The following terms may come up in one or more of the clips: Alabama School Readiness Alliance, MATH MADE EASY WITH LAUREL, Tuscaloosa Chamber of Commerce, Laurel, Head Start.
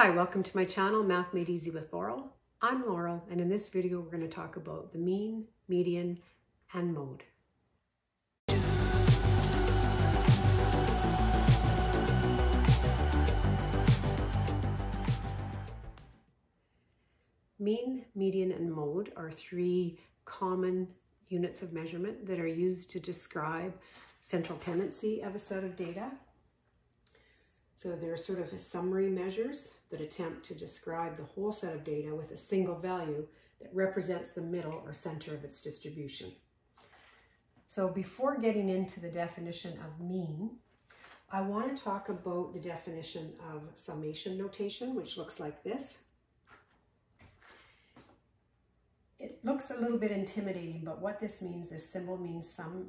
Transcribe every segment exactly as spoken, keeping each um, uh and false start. Hi, welcome to my channel, Math Made Easy with Laurel. I'm Laurel, and in this video, we're going to talk about the mean, median, and mode. Mean, median, and mode are three common units of measurement that are used to describe central tendency of a set of data. So they're sort of summary measures that attempt to describe the whole set of data with a single value that represents the middle or center of its distribution. So before getting into the definition of mean, I want to talk about the definition of summation notation, which looks like this. It looks a little bit intimidating, but what this means, this symbol means sum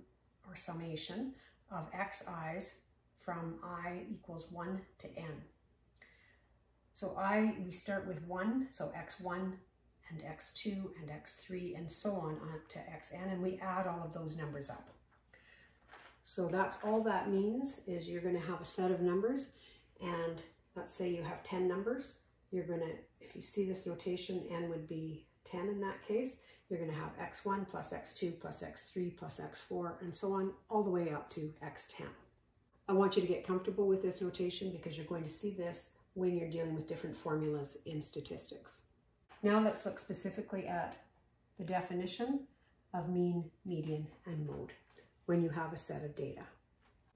or summation of xi's from I equals one to n. So I, we start with one, so x one and x two and x three and so on up to xn, and we add all of those numbers up. So that's all that means is you're going to have a set of numbers, and let's say you have ten numbers. You're going to, if you see this notation, n would be ten in that case. You're going to have x one plus x two plus x three plus x four and so on all the way up to x ten. I want you to get comfortable with this notation because you're going to see this when you're dealing with different formulas in statistics. Now let's look specifically at the definition of mean, median, and mode when you have a set of data.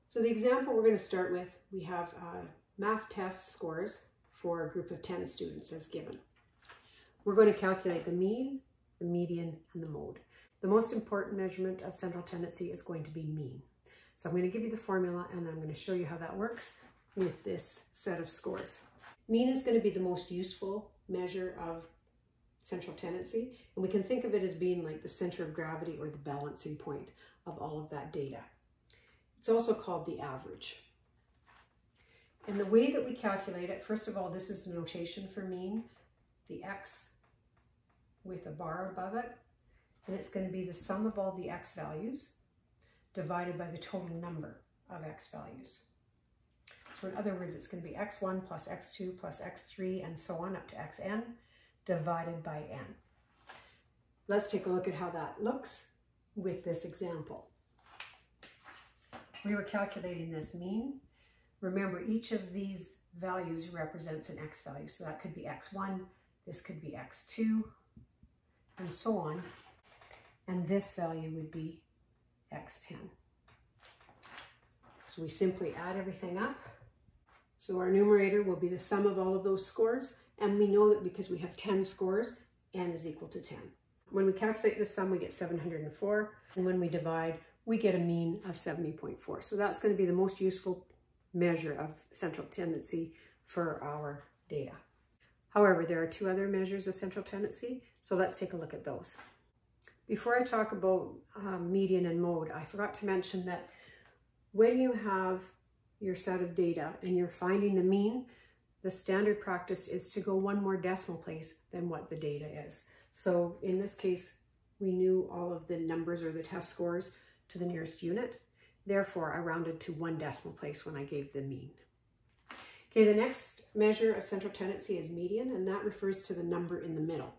So the example we're going to start with, we have uh, math test scores for a group of ten students as given. We're going to calculate the mean, the median, and the mode. The most important measurement of central tendency is going to be mean. So I'm going to give you the formula, and then I'm going to show you how that works with this set of scores. Mean is going to be the most useful measure of central tendency, and we can think of it as being like the center of gravity or the balancing point of all of that data. It's also called the average. And the way that we calculate it, first of all, this is the notation for mean, the x with a bar above it, and it's going to be the sum of all the x values divided by the total number of x values. So in other words, it's going to be x one plus x two plus x three and so on up to xn divided by n. Let's take a look at how that looks with this example. We were calculating this mean. Remember, each of these values represents an x value. So that could be x one, this could be x two, and so on. And this value would be x ten. So we simply add everything up. So our numerator will be the sum of all of those scores, and we know that because we have ten scores, n is equal to ten. When we calculate the sum, we get seven hundred and four, and when we divide, we get a mean of seventy point four. So that's going to be the most useful measure of central tendency for our data. However, there are two other measures of central tendency, so let's take a look at those. Before I talk about um, median and mode, I forgot to mention that when you have your set of data and you're finding the mean, the standard practice is to go one more decimal place than what the data is. So in this case, we knew all of the numbers or the test scores to the nearest unit. Therefore, I rounded to one decimal place when I gave the mean. Okay, the next measure of central tendency is median, and that refers to the number in the middle.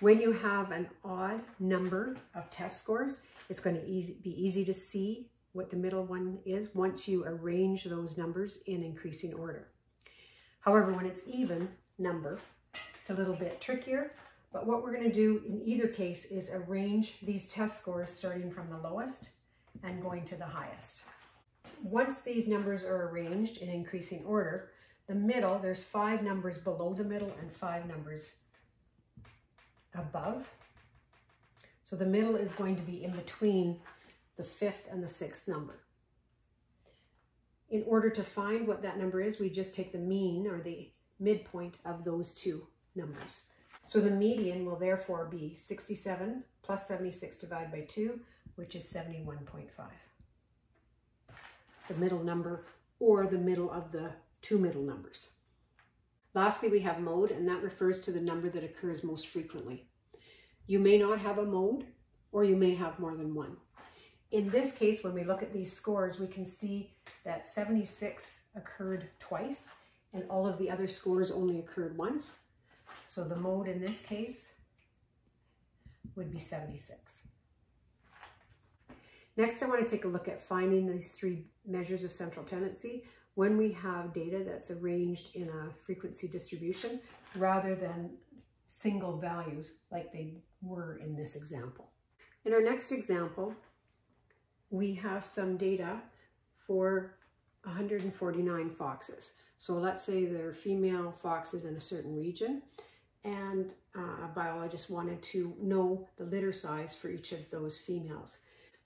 When you have an odd number of test scores, it's going to easy, be easy to see what the middle one is once you arrange those numbers in increasing order. However, when it's even number, it's a little bit trickier, but what we're going to do in either case is arrange these test scores starting from the lowest and going to the highest. Once these numbers are arranged in increasing order, the middle, there's five numbers below the middle and five numbers above. So the middle is going to be in between the fifth and the sixth number. In order to find what that number is, we just take the mean or the midpoint of those two numbers. So the median will therefore be sixty-seven plus seventy-six divided by two, which is seventy-one point five. The middle number or the middle of the two middle numbers. Lastly, we have mode, and that refers to the number that occurs most frequently. You may not have a mode, or you may have more than one. In this case, when we look at these scores, we can see that seventy-six occurred twice, and all of the other scores only occurred once. So the mode in this case would be seventy-six. Next, I want to take a look at finding these three measures of central tendency when we have data that's arranged in a frequency distribution rather than single values like they were in this example. In our next example, we have some data for one hundred forty-nine foxes. So let's say they're female foxes in a certain region, and uh, a biologist wanted to know the litter size for each of those females.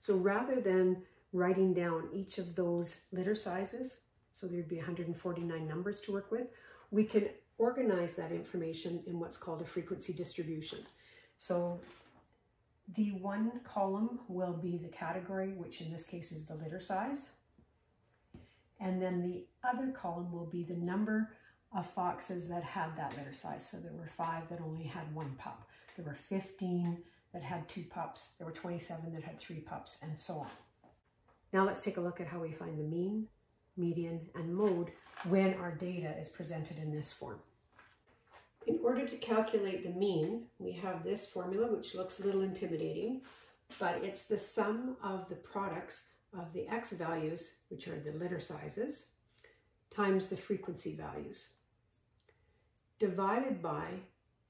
So rather than writing down each of those litter sizes, so there'd be one hundred forty-nine numbers to work with, we can organize that information in what's called a frequency distribution. So the one column will be the category, which in this case is the litter size. And then the other column will be the number of foxes that had that litter size. So there were five that only had one pup. There were fifteen that had two pups. There were twenty-seven that had three pups, and so on. Now let's take a look at how we find the mean, median, and mode when our data is presented in this form. In order to calculate the mean, we have this formula, which looks a little intimidating, but it's the sum of the products of the x values, which are the litter sizes, times the frequency values, divided by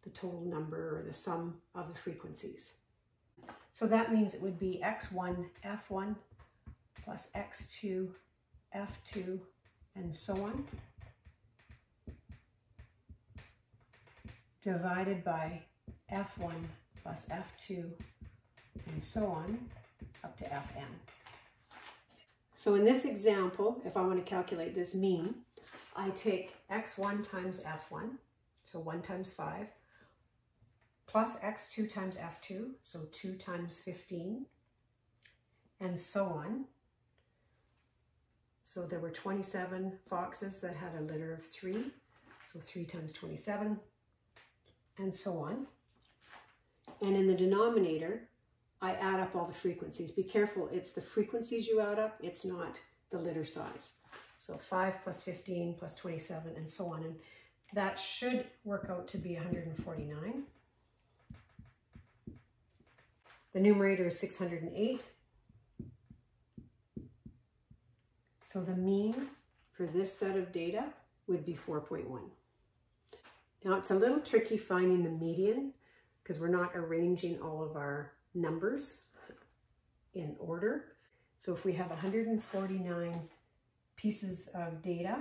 the total number or the sum of the frequencies. So that means it would be x one, f one, plus x two, f two, and so on, divided by f one plus f two, and so on, up to fn. So in this example, if I want to calculate this mean, I take x one times f one, so one times five, plus x two times f two, so two times fifteen, and so on. So there were twenty-seven foxes that had a litter of three, so three times twenty-seven, and so on. And in the denominator, I add up all the frequencies. Be careful, it's the frequencies you add up, it's not the litter size. So five plus fifteen plus twenty-seven, and so on. And that should work out to be one hundred forty-nine. The numerator is six hundred eight. So the mean for this set of data would be four point one. Now it's a little tricky finding the median because we're not arranging all of our numbers in order. So if we have one hundred forty-nine pieces of data,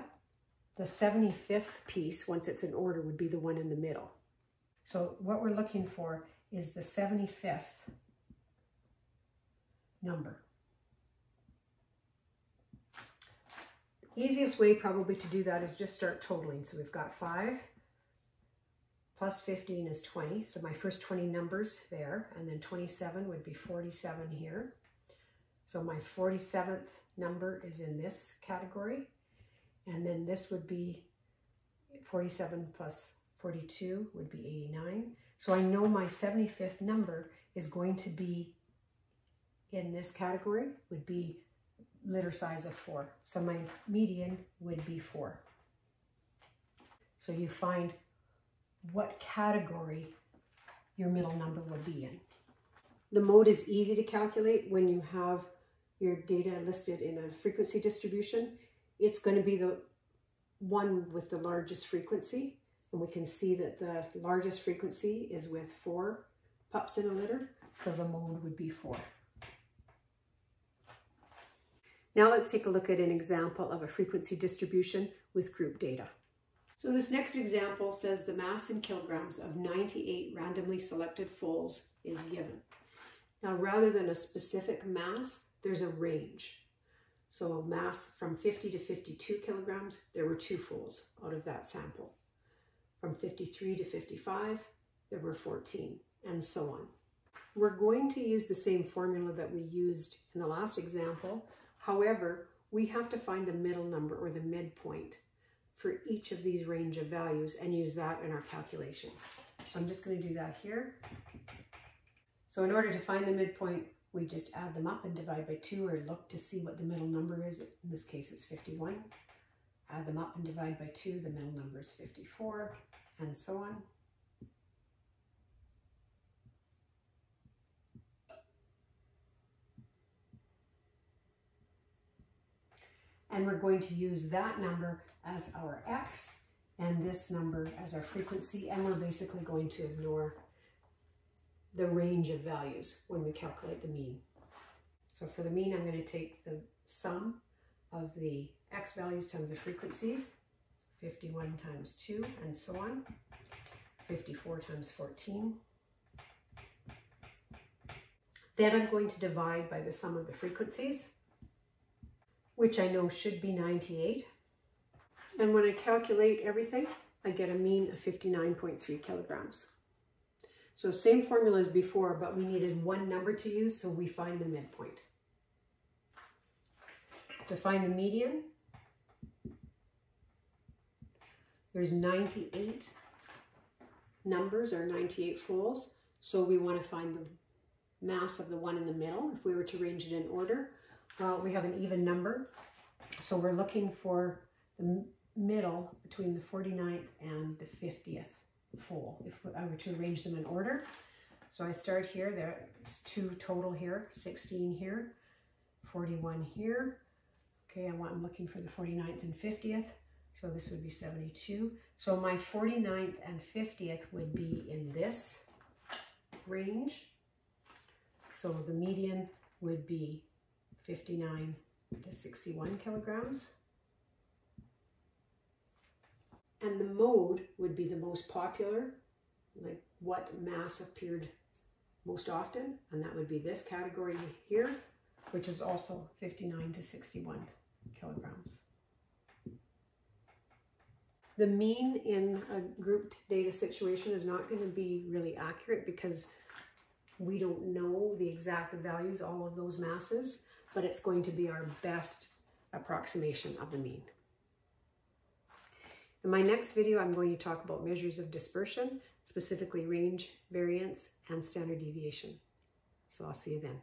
the seventy-fifth piece, once it's in order, would be the one in the middle. So what we're looking for is the seventy-fifth number. The easiest way probably to do that is just start totaling. So we've got five plus fifteen is twenty. So my first twenty numbers there, and then twenty-seven would be forty-seven here. So my forty-seventh number is in this category. And then this would be forty-seven plus forty-two would be eighty-nine. So I know my seventy-fifth number is going to be in this category, would be litter size of four. So my median would be four. So you find what category your middle number would be in. The mode is easy to calculate when you have your data listed in a frequency distribution. It's going to be the one with the largest frequency. And we can see that the largest frequency is with four pups in a litter. So the mode would be four. Now let's take a look at an example of a frequency distribution with group data. So this next example says the mass in kilograms of ninety-eight randomly selected foals is given. Now rather than a specific mass, there's a range. So mass from fifty to fifty-two kilograms, there were two foals out of that sample. From fifty-three to fifty-five, there were fourteen, and so on. We're going to use the same formula that we used in the last example. However, we have to find the middle number or the midpoint for each of these range of values and use that in our calculations. So I'm just going to do that here. So in order to find the midpoint, we just add them up and divide by two, or look to see what the middle number is. In this case, it's fifty-one. add them up and divide by two, the middle number is fifty-four, and so on. And we're going to use that number as our x and this number as our frequency, and we're basically going to ignore the range of values when we calculate the mean. So for the mean, I'm going to take the sum of the x values times the frequencies, fifty-one times two, and so on, fifty-four times fourteen. Then I'm going to divide by the sum of the frequencies, which I know should be ninety-eight. And when I calculate everything, I get a mean of fifty-nine point three kilograms. So same formula as before, but we needed one number to use, so we find the midpoint. To find the median, there's ninety-eight numbers or ninety-eight foals, so we want to find the mass of the one in the middle. If we were to range it in order, well, we have an even number, so we're looking for the middle between the forty-ninth and the fiftieth foal, if I were to arrange them in order. So I start here, there's two total here, sixteen here, forty-one here. Okay, I want, I'm looking for the forty-ninth and fiftieth, so this would be seventy-two. So my forty-ninth and fiftieth would be in this range. So the median would be fifty-nine to sixty-one kilograms. And the mode would be the most popular, like what mass appeared most often, and that would be this category here, which is also fifty-nine to sixty-one kilograms. The mean in a grouped data situation is not going to be really accurate because we don't know the exact values, all of those masses, but it's going to be our best approximation of the mean. In my next video, I'm going to talk about measures of dispersion, specifically range, variance, and standard deviation. So I'll see you then.